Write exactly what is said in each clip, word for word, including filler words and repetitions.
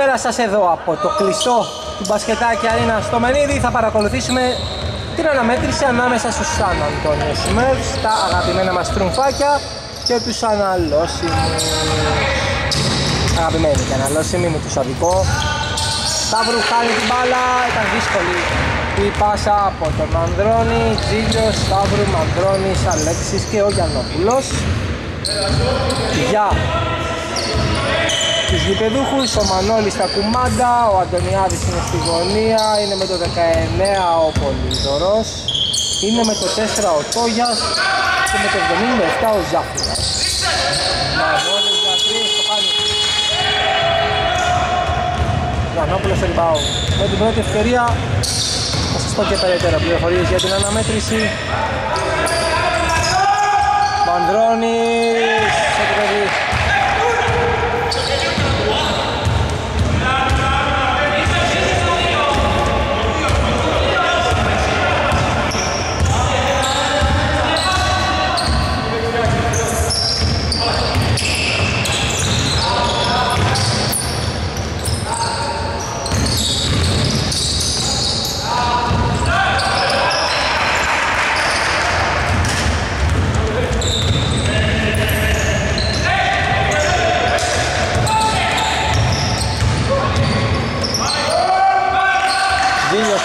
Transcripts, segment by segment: καλησπέρα σας εδώ από το κλειστό του Μπασκετάκι Αρένα στο Μενίδι. Θα παρακολουθήσουμε την αναμέτρηση ανάμεσα στους San Antonio Smurfs, τα αγαπημένα μας τρουφάκια, και τους αναλώσιμους. Αγαπημένοι και αναλώσιμοι με το σαδικό. Σταύρου χάνει την μπάλα, ήταν δύσκολη η πάσα από τον Μανδρώνη. Τζίλιος, Σταύρου, Μανδρώνης, Αλέξης και ο Γιαννόπουλος. Για τους γηπεδούχους, ο Μανώλης στα κουμάντα, ο Αντωνιάδης είναι στη γωνία, είναι με το δεκαεννέα ο Πολύδωρος, είναι με το τέσσερα ο Τόγιας και με το εβδομήντα επτά ο Ζάφυρας. Μανώλης για τρεις, το χάνει. Γιαννόπουλος Ελμπάου. Με την πρώτη ευκαιρία θα σας πω και περαιτέρω πληροφορίες για την αναμέτρηση. Μανδρώνης, σε την παιδί.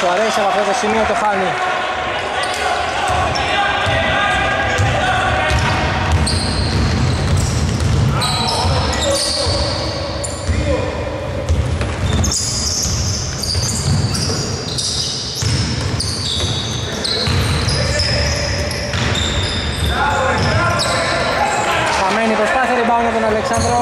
Του αρέσει από αυτό το σημείο, το χάνει. Χαμένη προσπάθεια, rebound από τον Αλεξάνδρο.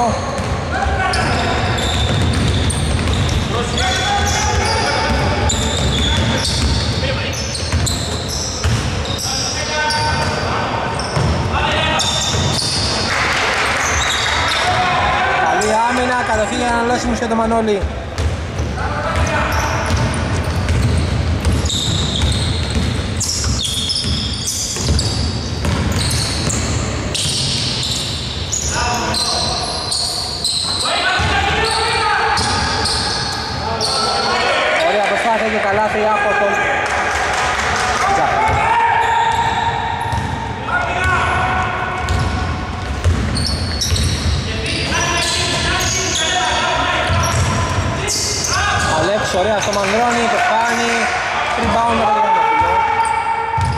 Καταφύγει για Αναλώσιμους και το Μανώλη. Ωραία προσπάθεια και καλάθι από τον Τζάφυρα. Ωραία στο Μανδρώνη, το κάνει, rebound από τον Γιαννόπουλο.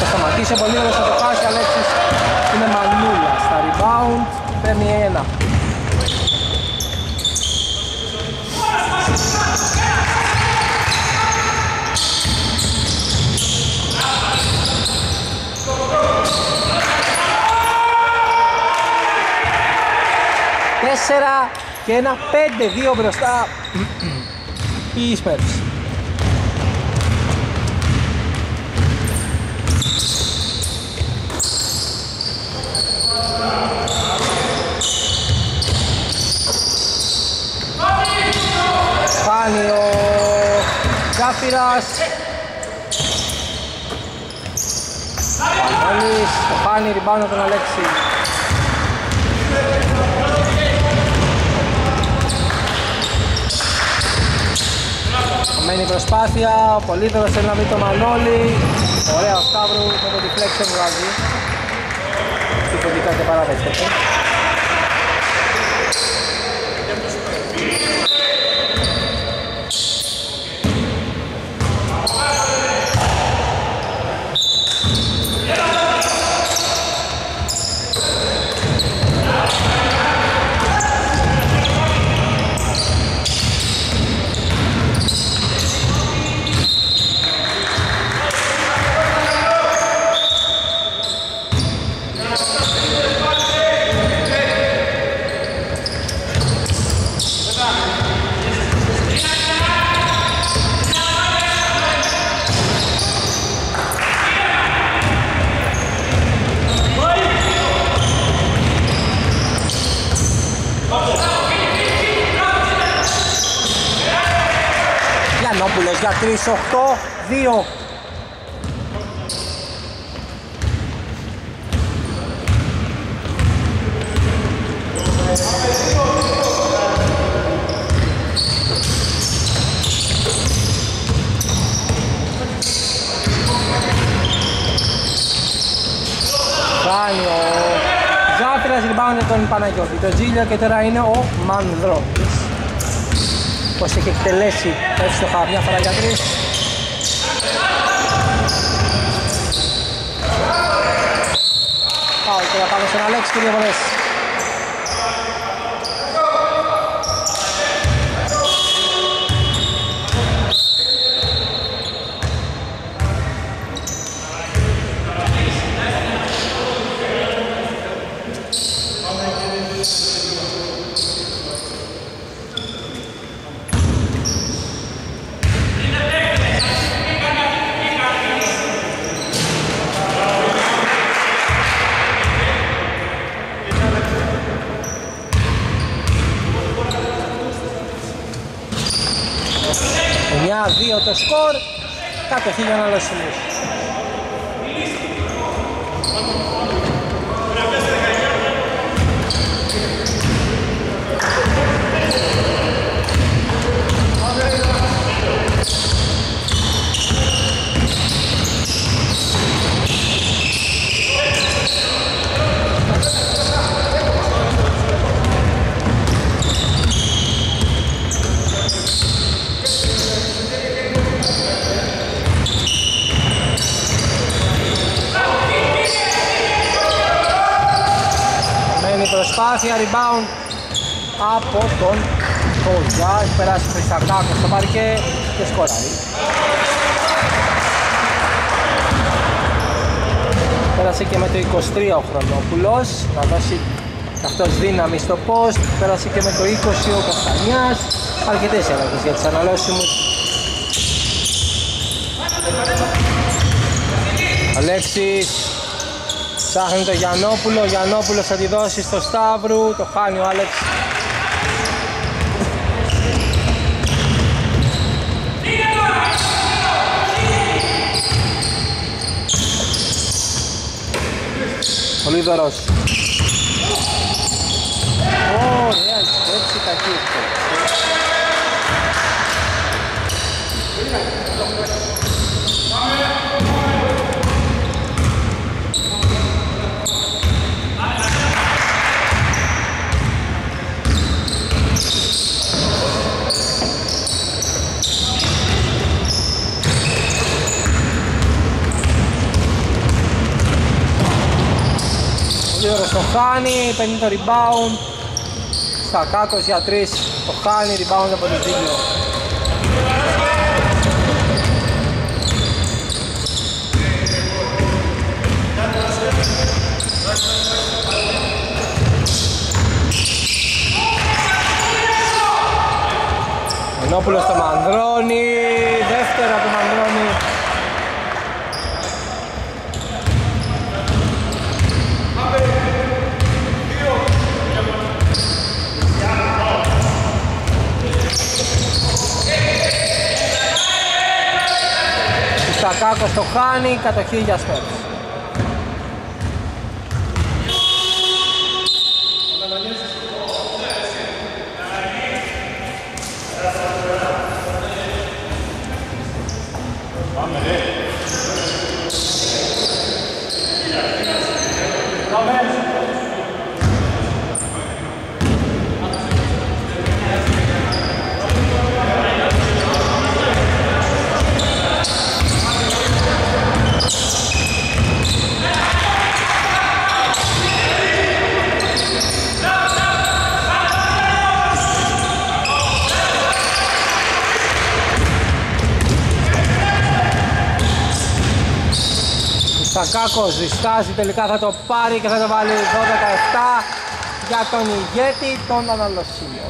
Θα σταματήσει πολύ όλος θα το πάσει, Αλέξης είναι μανούλα στα rebound, παίρνει ένα. Τέσσερα και ένα πέντε δύο μπροστά οι Smurfs. Πάνει ο Ζάφυρας. Πανόλης, το πάνει, rebound τον Αλέξη. Μένει προσπάθεια, ο Πολύδωρος θέλει να μπει το Μανώλη. Ωραία ο Σταύρου με το deflection βγάζει. Συμποντικά και παραδέχτεται. Γιαννόπουλος για τρεις, οκτώ, δύο. Κάνει ο Ζάφυρας, ριμπάουνε τον Παναγιώτη, τον Τζίλιο, και τώρα είναι ο Μανδρόπης. Πως έχει εκτελέσει εύστοχα μια φορά για τρεις. Πάω τώρα πάνω στον Αλέξη και δύο φορές. Δύο το σκορ, κατοχή για Αναλώσιμους. Προσπάθεια, rebound από τον Κοζά, περάσει ο Χρυστακάκος στο παρκέ και σκοράρει. Πέρασε και με το είκοσι τρία ο Χρονόπουλος, να δώσει αυτός δύναμη στο post, πέρασε και με το είκοσι ο Καστανιάς, αρκετές ενέργειες για τις Αναλώσιμους. Αλέξης. Ψάχνει το Γιαννόπουλο, ο Γιαννόπουλος θα τη δώσει στο Σταύρου, το χάνει ο Άλεξ. Ο Λίδωρος. Ωραία, έτσι κακή. Το χάνει, παίρνει το rebound στα κάτω για τρία, το χάνει, rebound από το Τζίλιο. Ενόπουλος το Μανδρώνει, δεύτερα του Μανδρώνει. Κάκος το χάνει, κατοχή για Smurfs. Κάκος διστάζει, τελικά θα το πάρει και θα το βάλει δώδεκα εφτά για τον ηγέτη των Αναλώσιμων.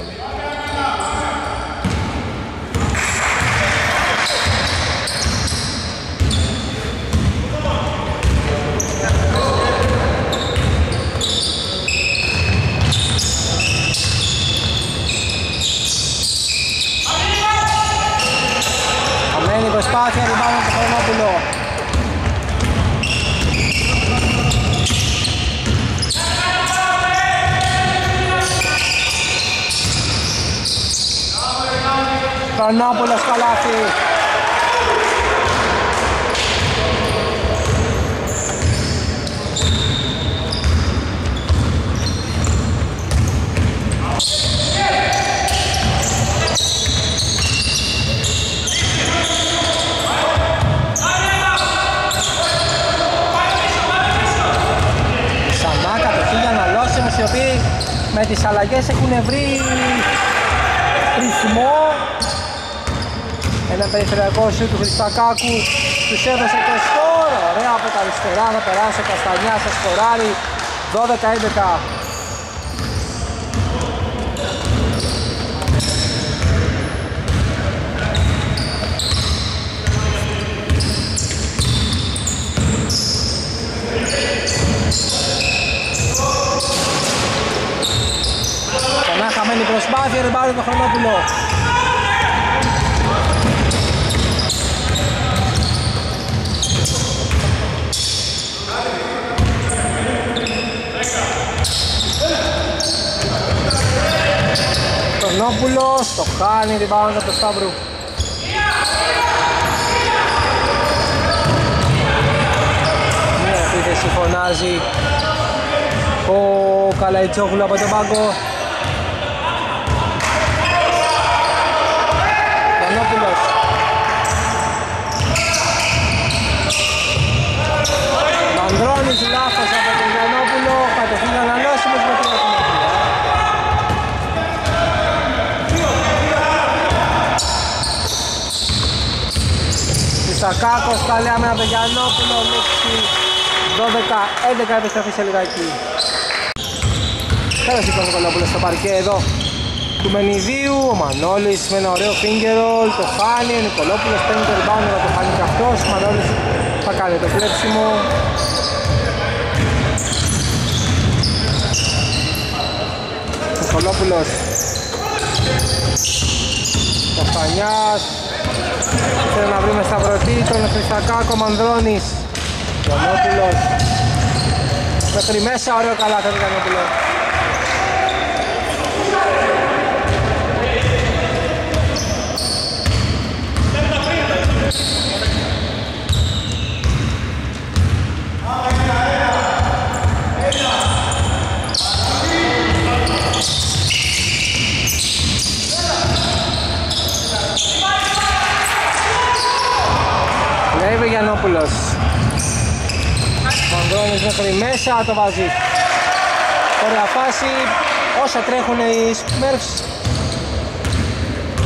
άσχημα ριμπάουν από το Χρονόπουλο. Χρονόπουλος καλάθι. Οι οποίοι με τις αλλαγές έχουν βρει ρυθμό. Ένα περιφερειακό σιούτ του Χριστακάκου τους έδωσε το σκορ. Ωραία από τα αριστερά θα περάσει ο Καστανιάς στο σκοράρι. Δώδεκα έντεκα. Χαμένη προσπάθεια, ριμπάουντ το Χρονόπουλο. Χρονόπουλο στο χάνει, ριμπάουντ από το Σταύρου. Μια επίθεση φωνάζει ο Καλαϊτσόγλου από τον πάγκο. Μανδρώνης λάθος από τον Γιαννόπουλο, κατευθύνει Αναλώσιμος με την Αθηνική. Ισακάκος καλέα με τον Γιαννόπουλο, λήξη δώδεκα έντεκα, επιστροφή σε λιγάκι. Πέρασε ο Κολόπουλος στο παρκέ εδώ του Μενιδίου, ο Μανώλης με ένα ωραίο finger roll, το χάνει, ο Νικολόπουλος παίρνει το rebound, αλλά το χάνει και αυτός, ο Μανώλης θα κάνει το κλέψιμο. Ο Νικολόπουλος, ο Φανιάς, θέλει να βρει με σταυρωτή, τον Χρυστακάκο, ο Μανδρώνης, ο Νικολόπουλος, μέχρι μέσα, ωραίο καλά θα κάνει ο Νικολόπουλος. Βλέπει ο Γιαννόπουλος. Μανδρώνης μέχρι μέσα, το βάζει. Ωραία φάση, όσα τρέχουν οι Smurfs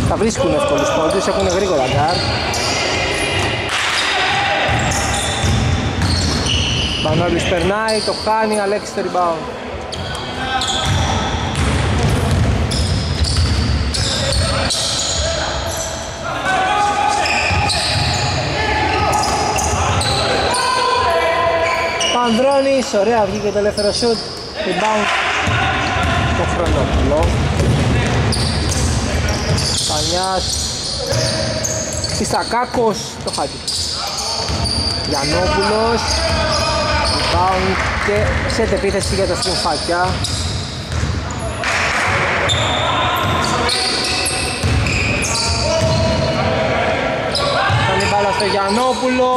θα βρίσκουν εύκολους πόντους, έχουν γρήγορα γκάρ. Μανώλης περνάει, το χάνει, Αλέξη το rebound. Μανδρώνης, ωραία, βγήκε το ελεύθερο shoot, rebound το Χρονόπουλο. Πανιάς, Ιστακάκος, το χάκι. Γιαννόπουλος, rebound και σε επίθεση για τα σκουμφάκια. Μπάλα στο Γιαννόπουλο,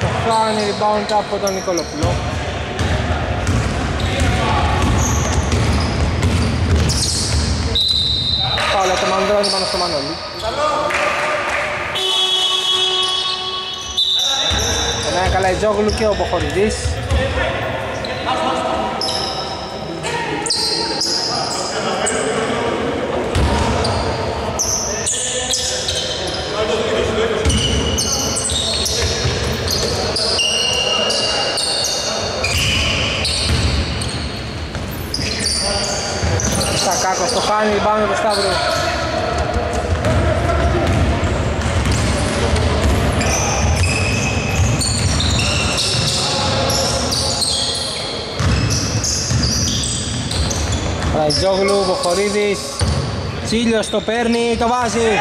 το χάνει rebound από τον Νικολόπουλο. Πάλα το Μανδρώνη πάνω στο Μανώλη. Περνάει καλά η Τζόγλου και ο Ποχοριδής. Κάκος το χάνει, πάμε το Σταύρο. Ραϊτζόγλου, Βοχορίδης, Τσίλιος το παίρνει, το βάζει.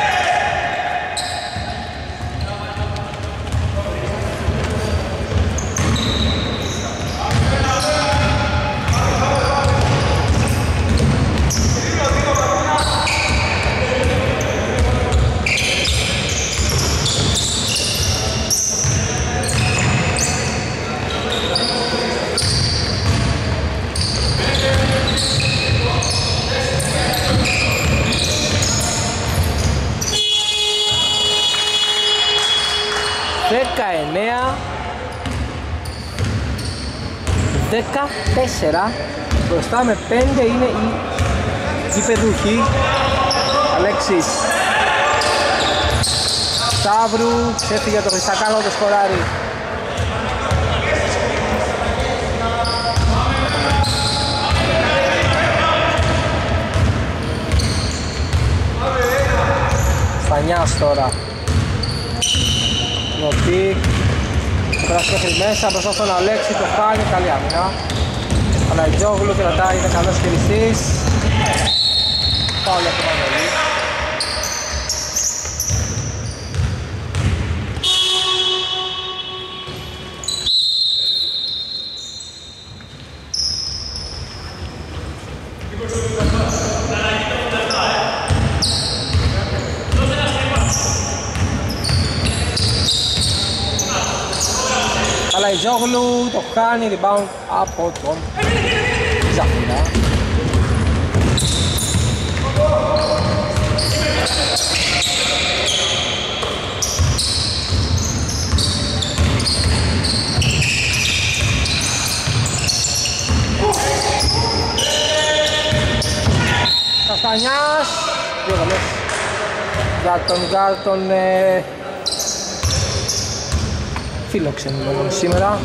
δεκαεννιά δεκατέσσερα, μπροστά με πέντε είναι οι γηπεδούχοι. Αλέξης Σταύρου, ξέφυγε το Χρυστακάλο, το σκοράρι. Στανιάς τώρα, νοπή, περάσει μέχρι μέσα, μπροστά στον Αλέξη, το κάνει, καλή άμυνα. Αλαγιόγλου κρατάει, είναι καλός χειριστής. Πάουλ από τον Μανολή. Αλαγιόγλου το κάνει, rebound από τον Ζαφίνα. Καστανιάς, δύο καλές για τον Γκάρτον, ε... φίλοξενο σήμερα.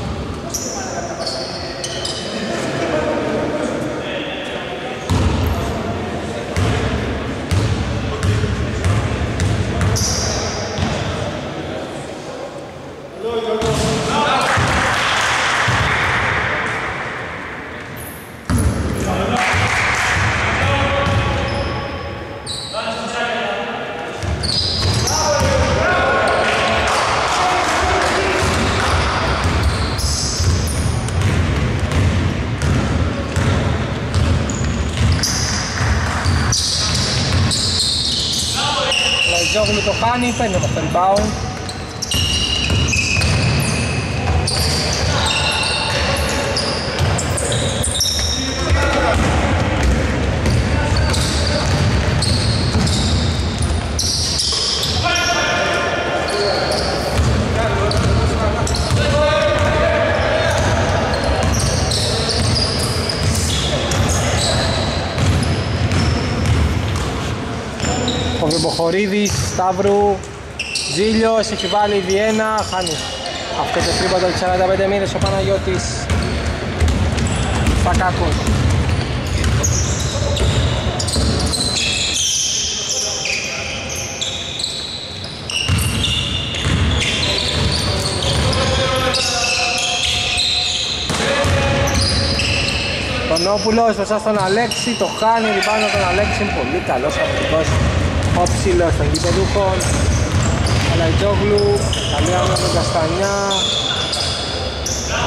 Κάνει, παίρνει από τον rebound. Ο Βεμποχωρίδης, Σταύρου, Ζήλιος, έχει βάλει η Βιέννα, χάνει αυτό το τρίποντο εξήντα πέντε μήνες ο Παναγιώτης Στακάκος. Τονόπουλος μπροστά στον Αλέξη, το χάνει πάνω τον Αλέξη, πολύ καλός αμυντικός. Ο ψηλός των γηπεδούχων, Αλαϊτζόγλου, καλή άμυνα τον Καστανιά,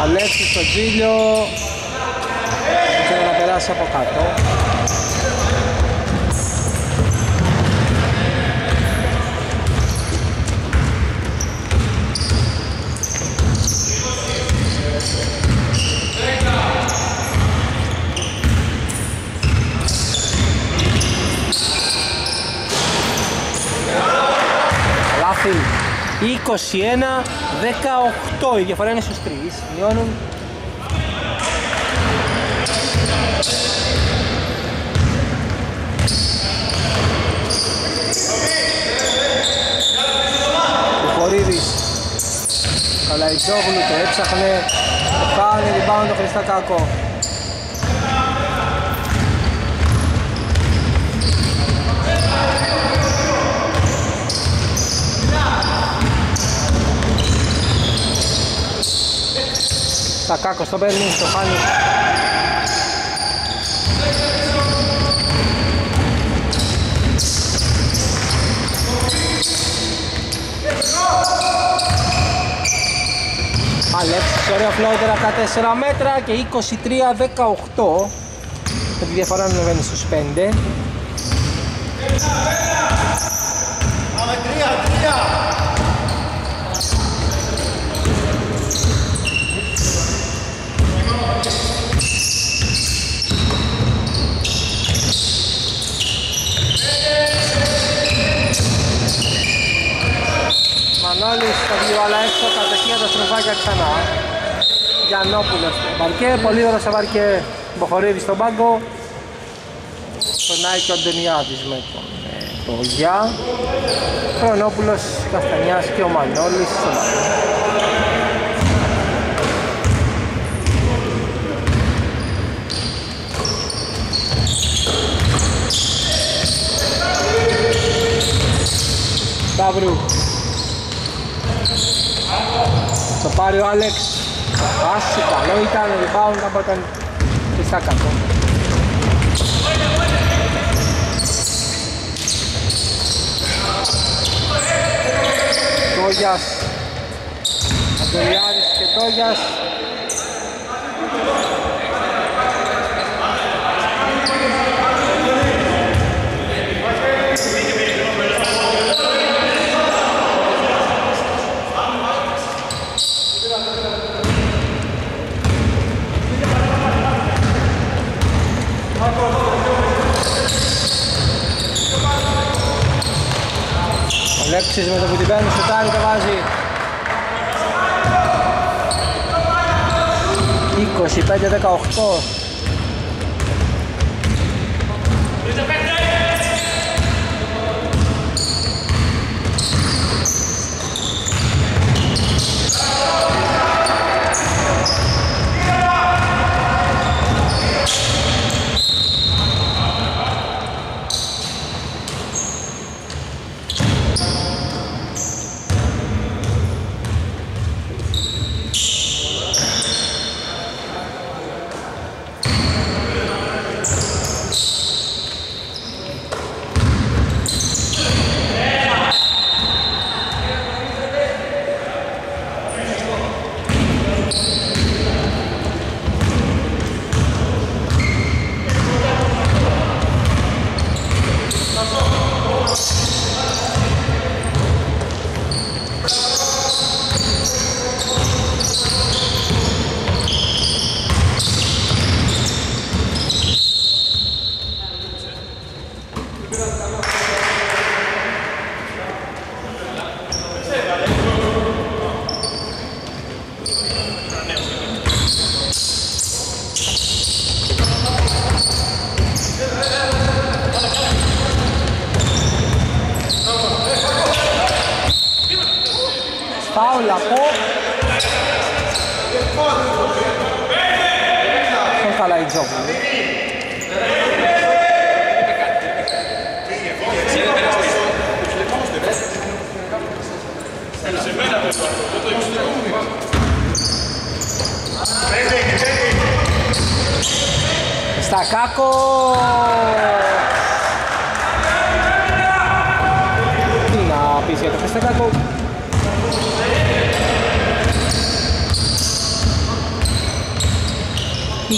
Αλέξη στον Τζίλιο, θέλει να περάσει από κάτω. είκοσι ένα δεκαοκτώ, η διαφορά είναι στους τρεις, μειώνουν. Ο Χωρίδης, Καλαϊτζόγλου το έψαχνε, το κάνει, rebound το Χρυστακάκο. Τα κάκος το παίρνει, το χάνει. Αλέξης, ωραία φλόιτερα από τα τέσσερα μέτρα και είκοσι τρία δεκαοκτώ. Με τη διαφορά ανεβαίνει στους πέντε. Μανώλης, τα βγει όλα έξω, κατευθείαν τα στροφάκια ξανά. Γιαννόπουλος στο μπαρκέ, πολύ ωραία στα μπαρκέ, Μποχορίδης στον πάγκο. Φωνάει και ο Ντενιάδης με τον Πογιά. Χρονόπουλος, Καστανιάς και ο Μανώλης στον μπαρκέ. Σταύρου. Το πάρει ο Άλεξ. Βάση, καλό ήταν, rebound από τον Ισάκακο. Τόγιας. Αντωνιάδης και Τόγιας. Λέξεις με το που την παίρνει, σουτάρει, το βάζει. είκοσι πέντε δεκαοκτώ.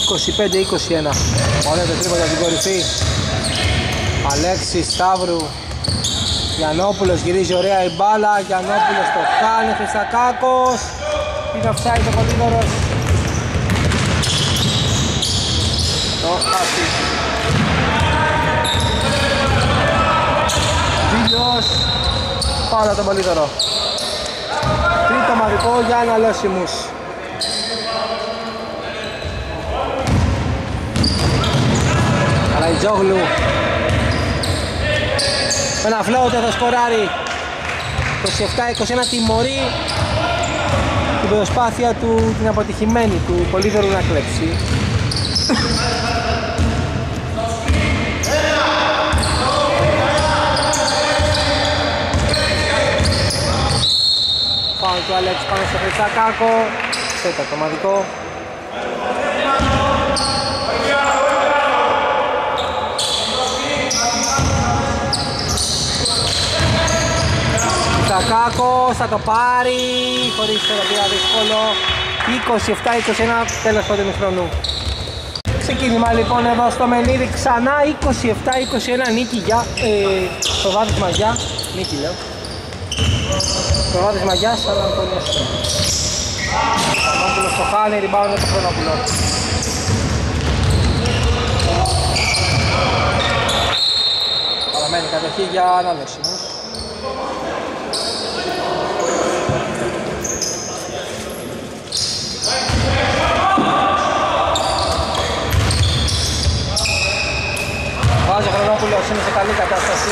είκοσι πέντε είκοσι ένα. Ωραία το τρίπο για την κορυφή. Αλέξη Σταύρου. Γιαννόπουλος γυρίζει ωραία η μπάλα. Γιαννόπουλος το κάνει. Χριστακάκος. Είναι offside ο Κοντίδωρος. Το χάσει. Βίλιος. Πάρα τον Κοντίδωρο. Τρίτο μαγικό για αναλώσιμους. Καραϊτζόγλου. Ένα φλόουτε θα σκοράρει. είκοσι επτά είκοσι ένα, τιμωρεί την προσπάθεια του, την αποτυχημένη του Πολύδωρου να κλέψει. Πάω του Αλέξη πάνω στο Χριστακάκο. Τέταρτο μαδικό. Κακάκος θα το πάρει, χωρίς θεραπεία δύσκολο, είκοσι επτά είκοσι ένα, τέλος πρώτη μηχρονού. Ξεκίνημα λοιπόν εδώ στο Μενίδι, ξανά είκοσι επτά είκοσι ένα, νίκη για ε, το βάθισμα για, νίκη λέω, το βάθισμα για Σαν Αντώνιο Smurfs. Χρονόπουλος το χάνει, rebound το Χρονόπουλο. Παραμένει κατοχή για αναλώσιμους. Βάζει ο Χρονόπουλος, είναι σε καλή κατάσταση.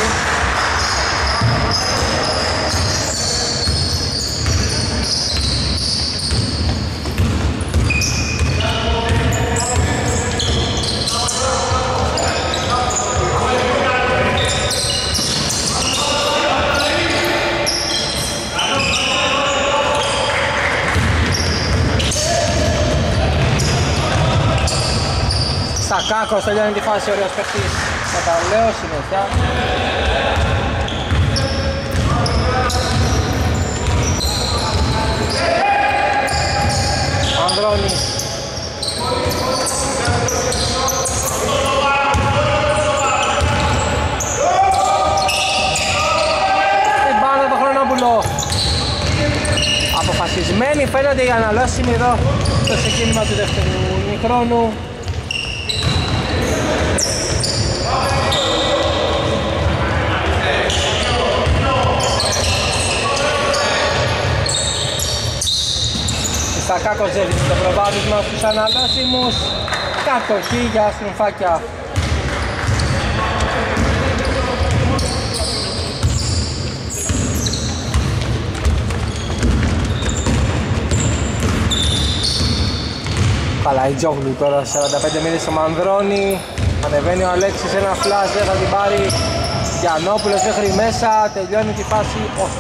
Κάκος τελειώνει τη φάση, ωραίος παίκτης, καταλέω συνέχεια. Ο Ανδρώνης. Την πάντα το Χρονόπουλο. Αποφασισμένοι φαίνονται οι αναλώσιμοι εδώ στο ξεκίνημα του δεύτερου ημιχρόνου. Στακάκος ζεύγει το προβάδισμα στους αναλώσιμους. Κατοχή για στρουμφάκια. Καλαϊτζόγλου τώρα σαράντα πέντε μήνες στο Μανδρώνη. Ανεβαίνει ο Αλέξης, ένα φλάζ, δεν θα την πάρει. Γιαννόπουλος μέχρι μέσα, τελειώνει τη φάση όχι.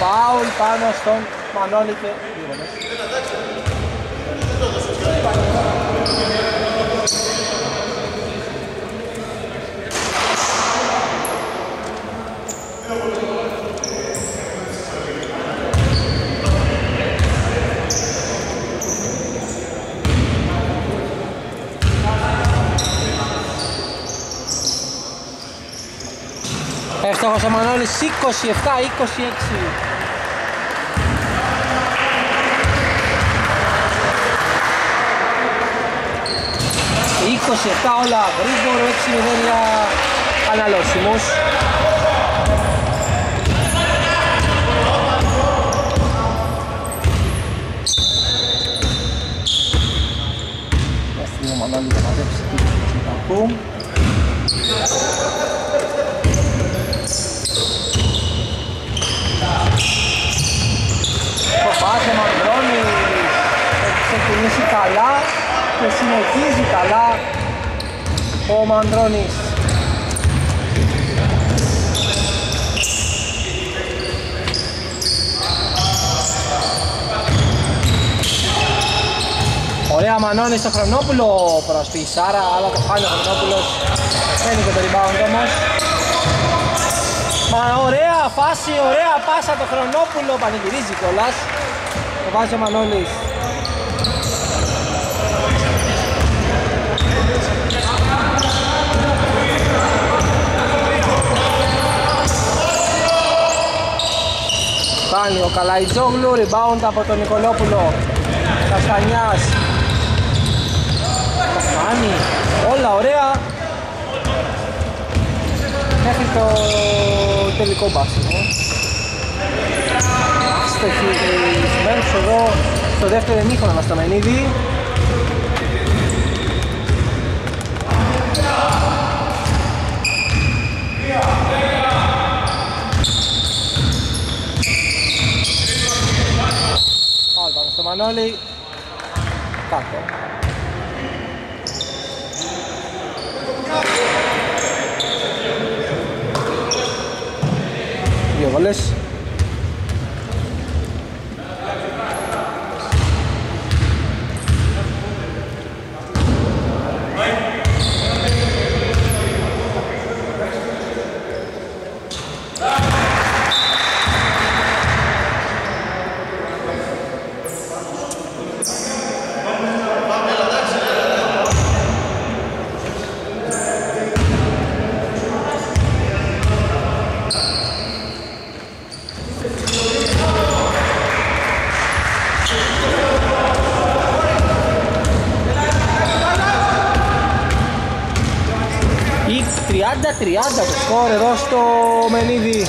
Φάουλ πάνω στον Μανώλη και Γύρονες. Εύστοχος ο Μανώλης, είκοσι επτά είκοσι έξι. είκοσι επτά όλα γρήγορο, έξι μηδέν για αναλώσιμους. Αστείο Μανώλη να μαζέψει την Τσιμπακού. Κοπάτε Μανδρώνης, έχει ξεκινήσει καλά και συνεχίζει καλά ο Μανδρώνης. Ωραία Μανώνης στο Χρονόπουλο προς τη Σάρα, αλλά το χάνει ο Χρονόπουλος, μένει και το rebound όμως. Μα ωραία φάση, ωραία πάσα το Χρονόπουλο, πανηγυρίζει κιόλας, το βάζει ο Μανώνης. Κάνει ο Καλαϊτζόγλου, rebound από τον Νικολόπουλο. Καστανιάς. Κάνει όλα ωραία. Μέχρι το τελικό μπάσιμο. Άστοχη η Smurfs εδώ στο δεύτερο ημίχρονο μας στο Μενίδι. Στο Μανώλη, κάτω. Δύο βολές. τριάντα τριάντα το σκορ εδώ στο Μενίδι.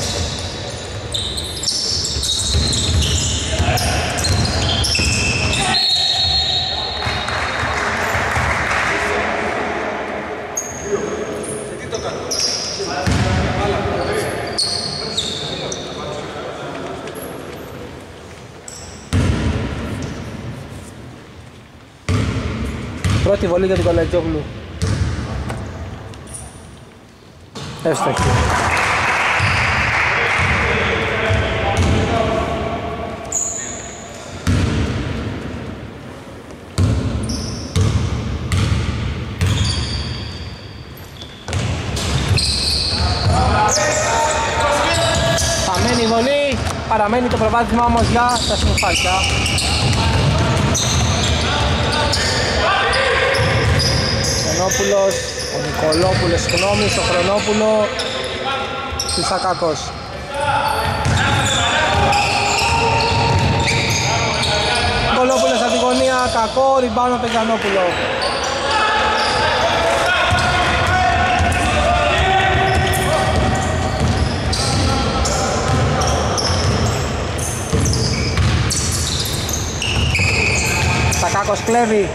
Πρώτη βολή για τον Καλατζόγλου. Εύστοχη. Αμένει η βολή, παραμένει το προβάδισμα όμως για τα Smurfάκια. Χρονόπουλος, ο Νικολόπουλος, συγγνώμη, στο Χρονόπουλο του Σακάκος. Νικολόπουλος από τη γωνία, κακό, ριμπάουν από τον Γιαννόπουλο. Σακάκος κλέβει.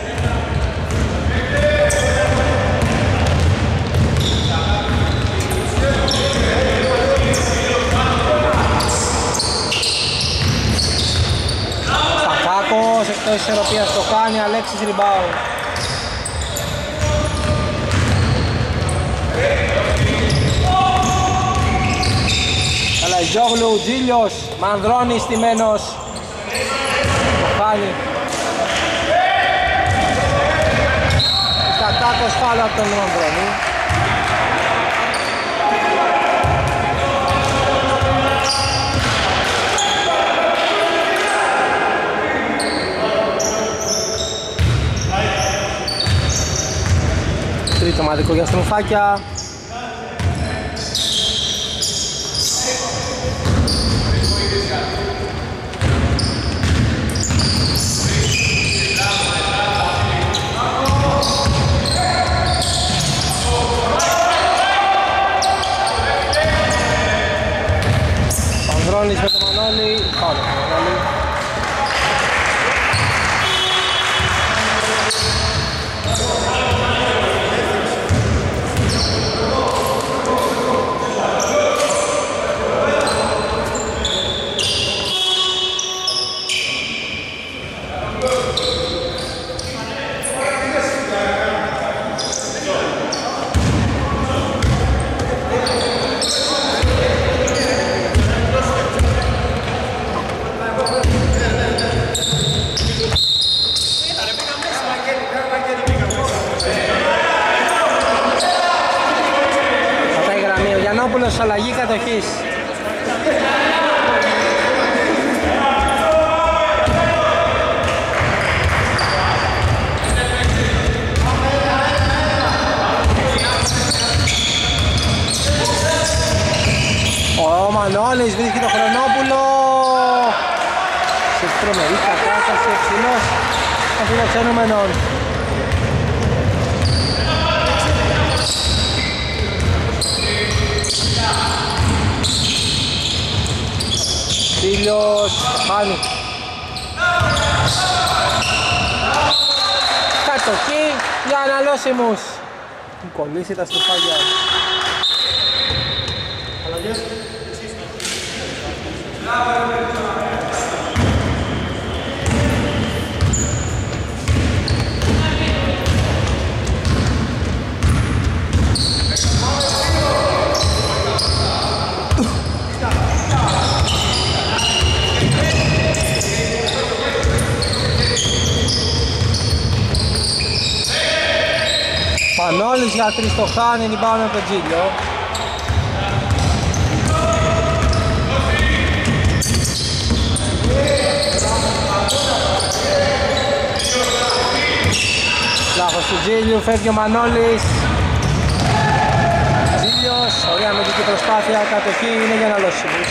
Εκτός ισορροπίας το κάνει, Αλέξης Ριμπάου. Καλατζόγλου, Τζίλιος, Μανδρώνης, στημένος. Το κάνει. Κατάκος φάουλ από τον Μανδρώνη. Τρίτο ομαδικό για Smurfάκια. Πανδρώνης με τον Μανώλη. Αλλαγή κατοχής. Ο Μανώλης βρίσκει το Χρονόπουλο. Σε τρομερή κατάσταση ο ψηλός των φιλοξενούμενων. Φίλος, πάλι. Κατοχή για Αναλώσιμους. Μου κολλήσει τα Smurfάκια. Πανόλης για τρεις το χάνει, ριμπάουν από τον Τζίλιο. Λάθος του Τζίλιου, φεύγει ο Μανώλης. Τζίλιος, ωραία μερική προσπάθεια, κατοχή είναι για Αναλώσιμους.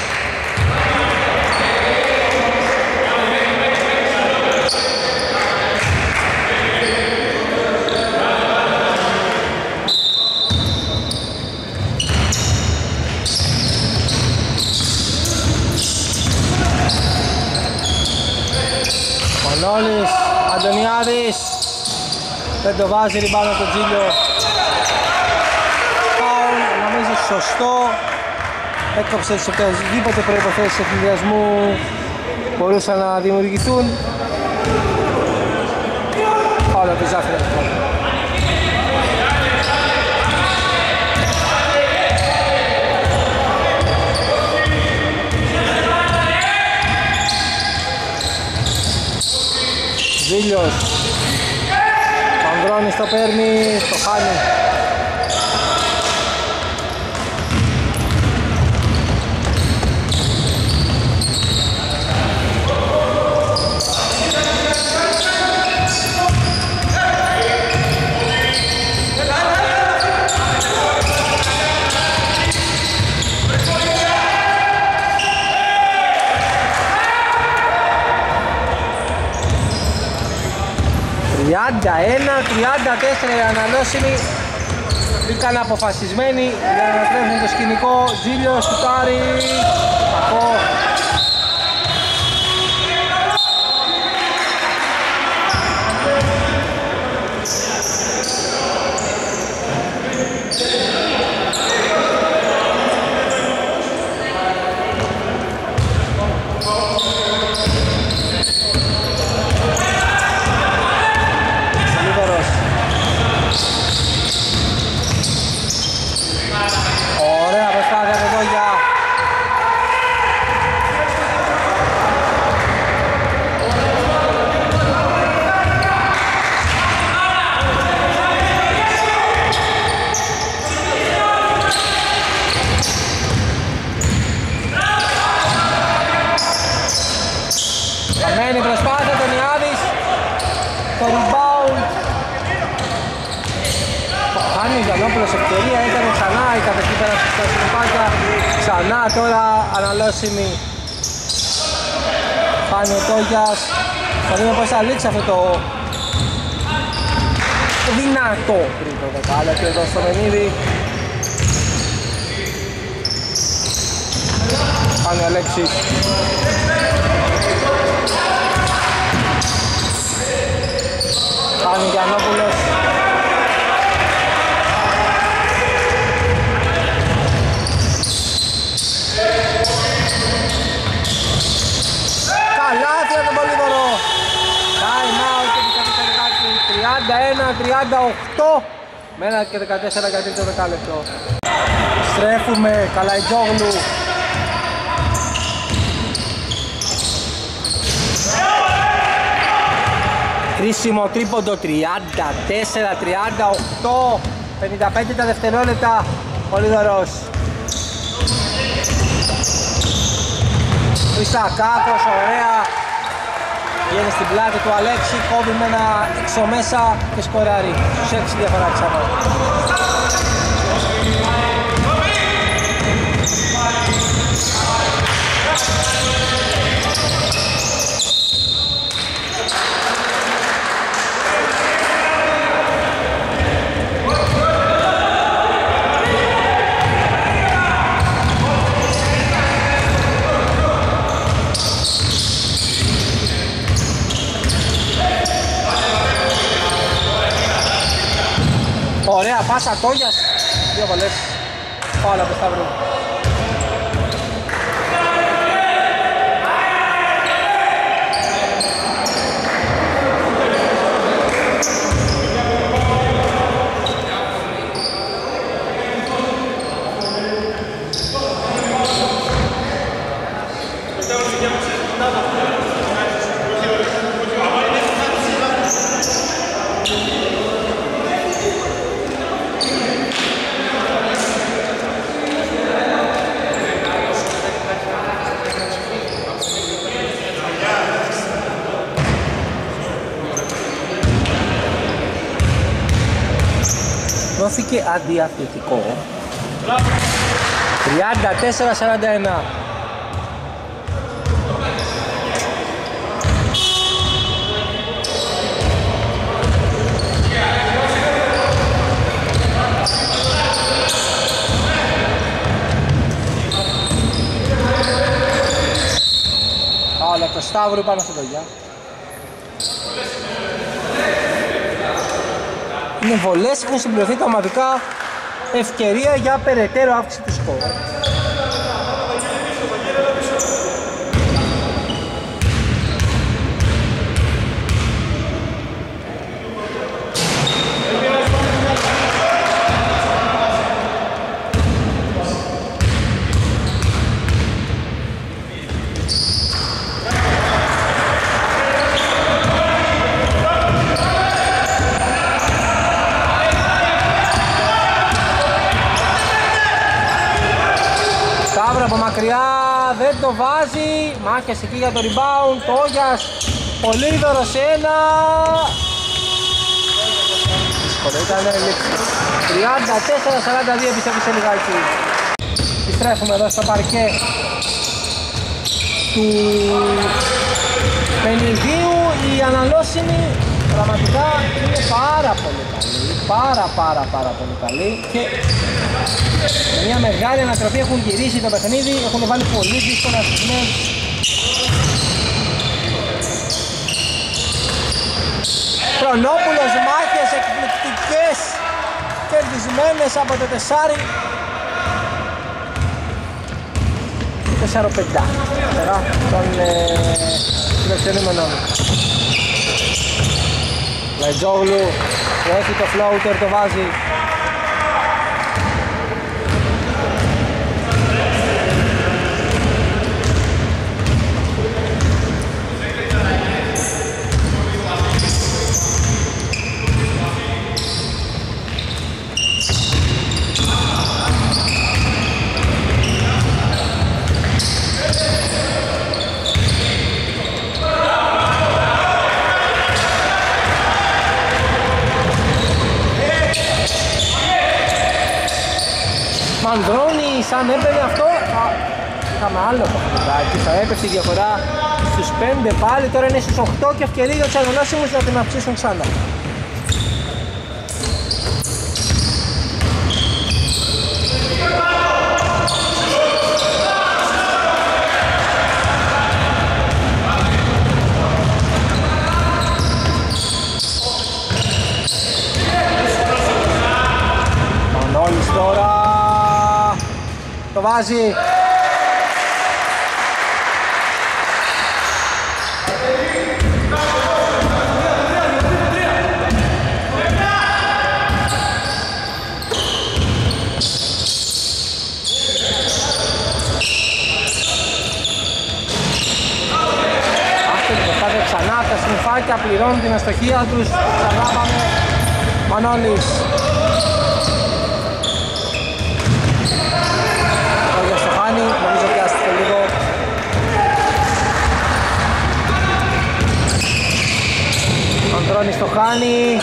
Μανώλης, Αντωνιάδης, δεν το βάζει, ριμπάουν από τον Τζίλιο. Φάουλ, νομίζω σωστό, έκοψε τις οποιασδήποτε προϋποθέσεις εθνιδιασμού μπορούσαν να δημιουργηθούν. Φάουλ από τον Ζάφυρα. το παίρνει, το χάνει. τριάντα ένα τριάντα τέσσερα Αναλώσιμοι μπήκαν αποφασισμένοι για να τρέχουν το σκηνικό. Τζίλιο σουτάρι, κακό. Ξανά τώρα Αναλώσιμοι. Χάνει ο Τόγιας. Θα δούμε πως θα λήξει αυτό το δυνατό τρίτο δεκάλεπτο εδώ στο Μενίδι. Χάνει ο Αλέξης. Χάνει ο Γιαννόπουλος. τριάντα ένα τριάντα οκτώ με ένα και δεκατέσσερα για τρίτο δεκάλεπτο. Στρέφουμε, Καλαϊτζόγλου. Κρίσιμο τρίποντο, τριάντα τέσσερα τριάντα οκτώ, πενήντα πέντε τα δευτερόλεπτα, Πολύδωρος. Χρυστακάκος, ωραία. Βγαίνει στην πλάτη του Αλέξη, κόβει με ένα έξω μέσα και σκοράρει. Στους έξι διαφορά ξανά. Ωραία πάσα Τόγιας, δύο βολές, πάλι από Σταυρού. Δόθηκε αντιαθλητικό τριάντα τέσσερα σαράντα ένα. Άλλο από το Σταύρο πάνω στο Τόγια. Οι βολές έχουν συμπληρωθεί τα ομαδικά, ευκαιρία για περαιτέρω αύξηση του σκορ. το βάζει, μάχες εκεί για το rebound, το Όγιας, Πολύδωρο σε ένα. Δύσκολο ήταν, λήξη. τριάντα τέσσερα σαράντα δύο επιστρέφει λιγάκι. Επιστρέφουμε εδώ στο παρκέ του Μενιδίου. Οι αναλώσιμοι πραγματικά είναι πάρα πολύ καλοί. Πάρα πάρα πάρα πολύ καλοί. Και μια μεγάλη ανατροπή, έχουν γυρίσει το παιχνίδι, έχουν βάλει πολύ δύσκολα στιγμές. Προνόπουλος, μάχες εκπληκτικές, κερδισμένες από το τεσάρι. τέσσερα πέντε, τώρα τον φιλοξενούμενο. Λαϊτζόγλου που έχει το floater, το βάζει. Μανδρώνει σαν έπαιρνε αυτό, α, είχαμε άλλο παιχνιδάκι, θα έπεσε η διαφορά στους πέντε πάλι, τώρα είναι στους οκτώ και ευκαιρία για τους αναλώσιμους να την αυξήσουν ξανά. Μανώλης τώρα. Το βάζει. Ξανά τα σνιφάκια πληρώνουν την αστοχία τους. Ξανά πάμε. Μανώλης. Νομίζω πιάστηκε λίγο. Ανδρώνης το χάνει.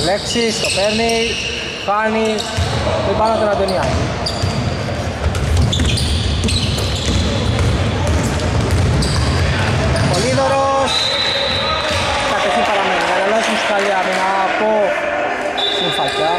Αλέξης το παίρνει, χάνει, δεν πάνω τον Αντωνιάδη. Πολύδωρος, κατευθείαν παραμένει, αναλώσιμη σκαλιά από συμφακιά.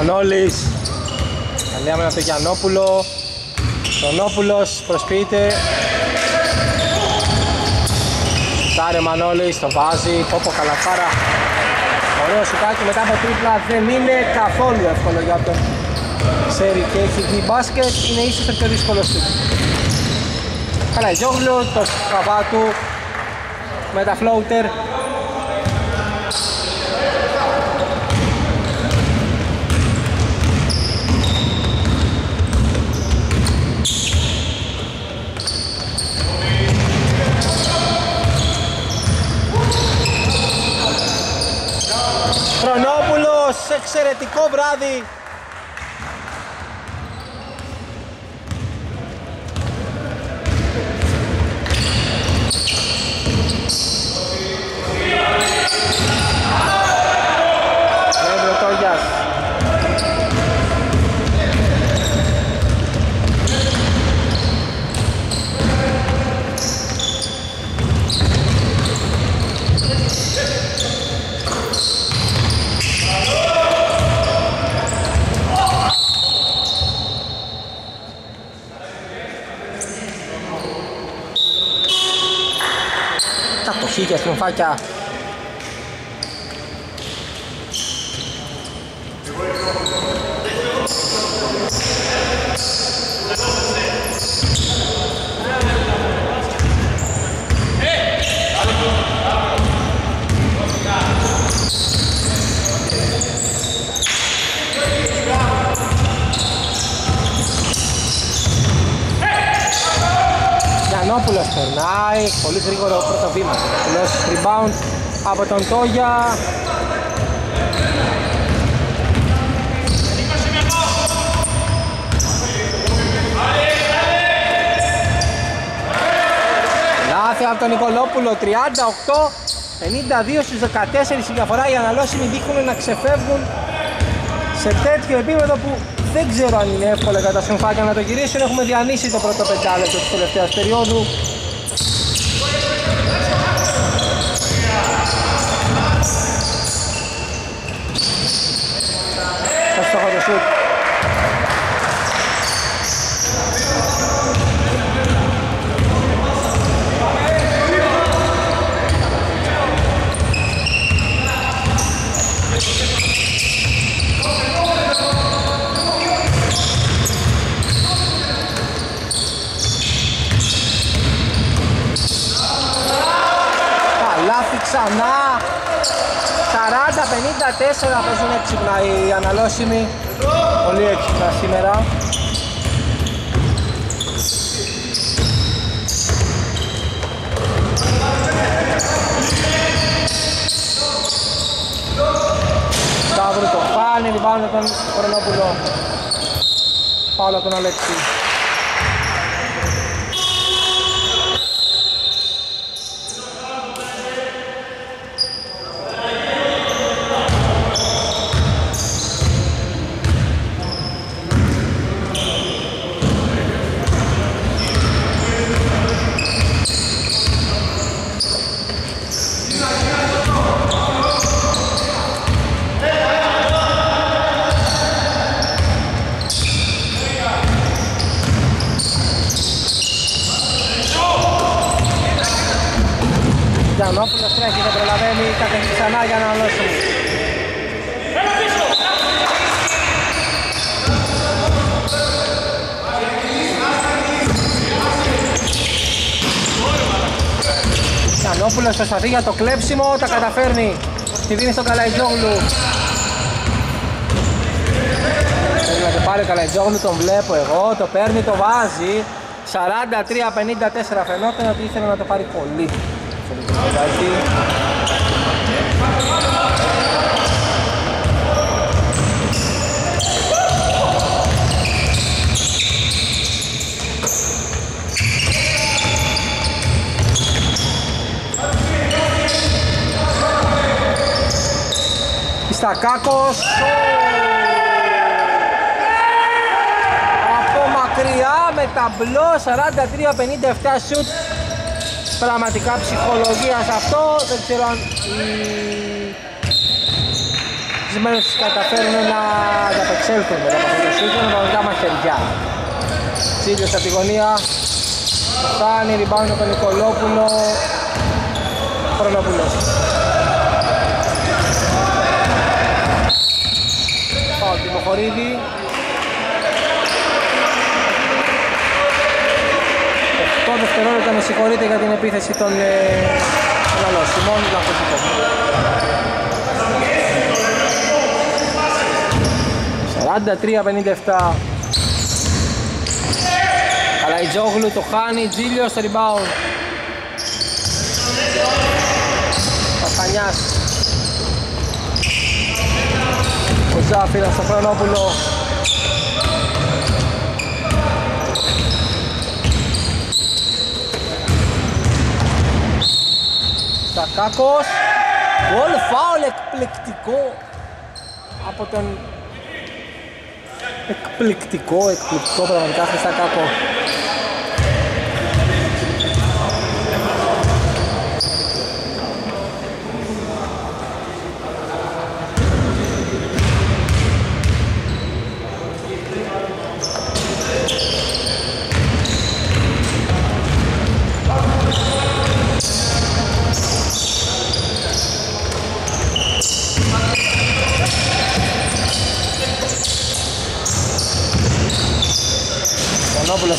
Μανώλης, καλιά με τον Γιαννόπουλο, Τονόπουλος προσποιείται. Σουτάρε Μανώλης, το βάζει, κόπο καλαφάρα. Ωραίο σουτάκι μετά από τρίπλα, δεν είναι καθόλου εύκολο για τον ξέρει και έχει δει μπάσκετ, είναι ίσως το πιο δύσκολο σουτ. Καραγιόγλου, το σκαβά του με τα floater. Χρονόπουλος, εξαιρετικό βράδυ. και στροφάκια. Γιαννόπουλος περνάει, πολύ γρήγορο πρώτο βήμα. Λος rebound από τον Τόγια. Λάθη από τον Νικολόπουλο, τριάντα οκτώ πενήντα δύο στους δεκατέσσερις η διαφορά. Οι αναλώσιμοι δείχνουν να ξεφεύγουν σε τέτοιο επίπεδο που δεν ξέρω αν είναι εύκολα κατά συμφάκια να το γυρίσουν. Έχουμε διανύσει το πρώτο πεντάλεπτο της τελευταίας περίοδου. Θα στόχο το σουτ. Ξανά σαράντα πενήντα τέσσερα παίζουν έξυπνα οι αναλώσιμοι. Πολύ έξυπνα σήμερα. Θα βρουν το πάλι, λιβάνουν τον Κορονόπουλο. Πάω τον Αλέξη. Γιαννόπουλος τρέχει, δεν προλαβαίνει, κατέχει ξανά για να αναλώσουν. Γιαννόπουλος προσπαθεί για το κλέψιμο, τα καταφέρνει, τη δίνει στον Καλαϊτζόγλου. Θέλει να το πάρει ο Καλαϊτζόγλου, τον βλέπω εγώ, το παίρνει, το βάζει. σαράντα τρία πενήντα τέσσερα φαινόταν ότι ήθελε να το πάρει πολύ. Πιστακάκος από μακριά με ταμπλό σαράντα τρία πενήντα επτά σουτ. Πραγματικά ψυχολογία σε αυτό, δεν ξέρω αν οι μέρες καταφέρνουν να ανταπεξέλθουν μετά από αυτό το σύγχρονο, με πραγματικά μαχαιριά. Τσίλιος από τη γωνία, φτάνει, ριμπάουν τον Νικολόπουλο, Χρονόπουλος. Πάω ο Τιμοχωρίδη. Το δευτερόλεπτο με συγχωρείτε για την επίθεση των αναλώσιμων. σαράντα τρία πενήντα επτά. Καλαϊτζόγλου το χάνει, Τζίλιος στο rebound. Πασχανιάς. Ο Ζάφυρα στο Χρονόπουλο. Στακάκος, γκολ φάουλ εκπληκτικό από τον εκπληκτικό, εκπληκτικό πραγματικά Χριστακάκο.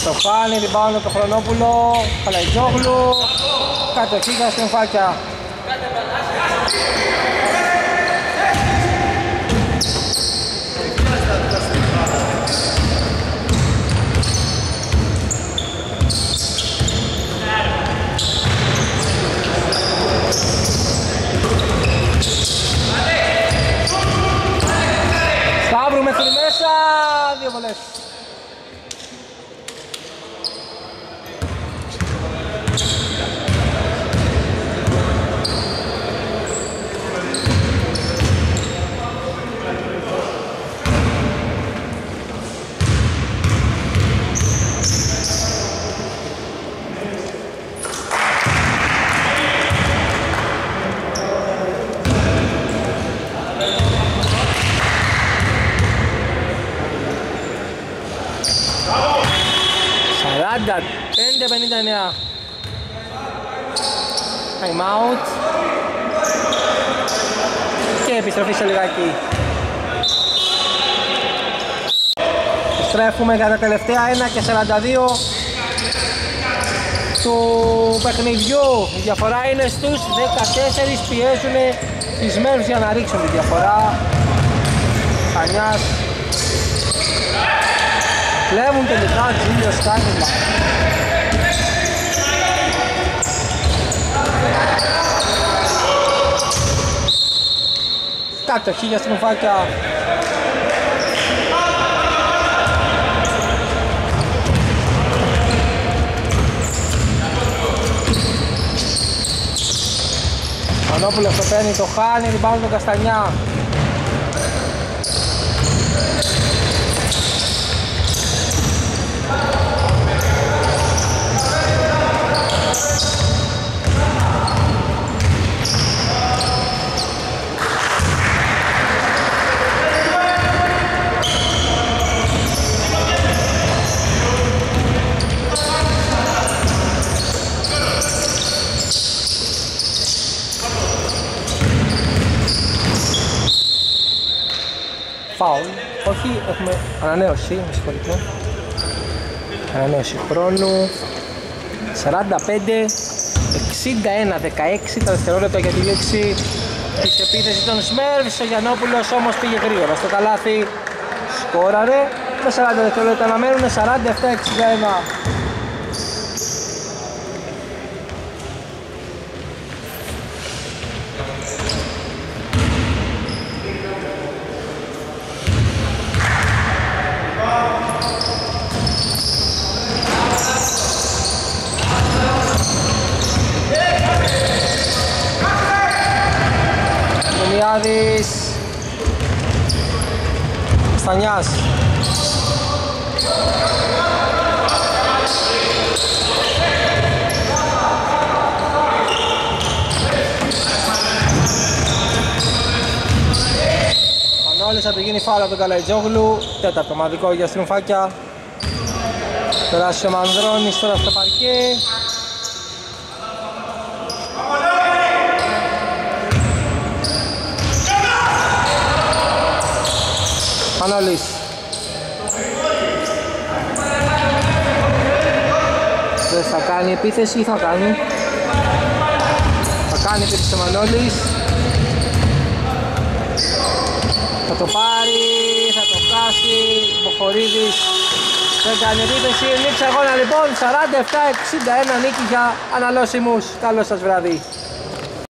Το φάλι, την πάνω το Χρονόπουλο, Παλαϊτζόγλου, κατοχή για στην φάκια. Σταύρου μέχρι μέσα, δύο βολές. πέντε πενήντα εννέα. Time out. Και επιστροφή σε λιγάκι. Στρέφουμε για τα τελευταία ένα και σαράντα δύο του παιχνιδιού. Η διαφορά είναι στους δεκατέσσερα. Πιέζουν τις μέρους για να ρίξουν τη διαφορά. Χανιάς. Κλέβουν τελικά Τζίλιο Στάνιμα. Κατοχή για στην φάκια. Ανόπουλος το παίρνει, το χάνει, ριμπάουν τον Καστανιά. Φάουλ, όχι, έχουμε ανανέωση, με συγχωρείτε. Ανανέωση χρόνου. σαράντα πέντε εξήντα ένα δεκαέξι τα δευτερόλεπτα για τη λήξη της επίθεσης των Smurfs. Ο Γιαννόπουλος όμως πήγε γρήγορα στο καλάθι. Σκόραρε με σαράντα δευτερόλεπτα να μένουν, σαράντα επτά εξήντα ένα. Στανιάς. Πανόλης θα του γίνει φάουλ από τον Καλαϊτζόγλου. Τέταρτο ομαδικό για Στριμφάκια. Περάσει ο Μανδρώνης τώρα στο παρκέ. Ανάλυση. Δεν θα κάνει επίθεση ή θα κάνει. Θα κάνει επίθεση ο Μανώλης. Θα το πάρει, θα το χάσει. Ο Χορίδης δεν κάνει επίθεση. Νίξε αγώνα λοιπόν. σαράντα επτά εξήντα ένα νίκη για Αναλώσιμους. Καλό σας βράδυ.